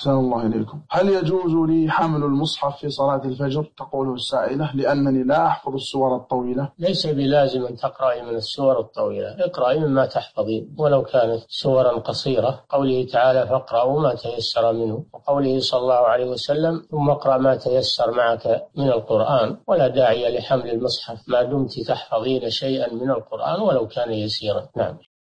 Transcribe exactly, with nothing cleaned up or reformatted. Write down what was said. أحسن الله إليكم. هل يجوز لي حمل المصحف في صلاة الفجر؟ تقوله السائلة لأنني لا أحفظ السور الطويلة. ليس بلازم أن تقرأي من السور الطويلة، اقرأي مما تحفظين ولو كانت سورا قصيرة. قوله تعالى فاقرأوا ما تيسر منه، وقوله صلى الله عليه وسلم ثم اقرأ ما تيسر معك من القرآن. ولا داعي لحمل المصحف ما دمت تحفظين شيئا من القرآن ولو كان يسيرا. نعم.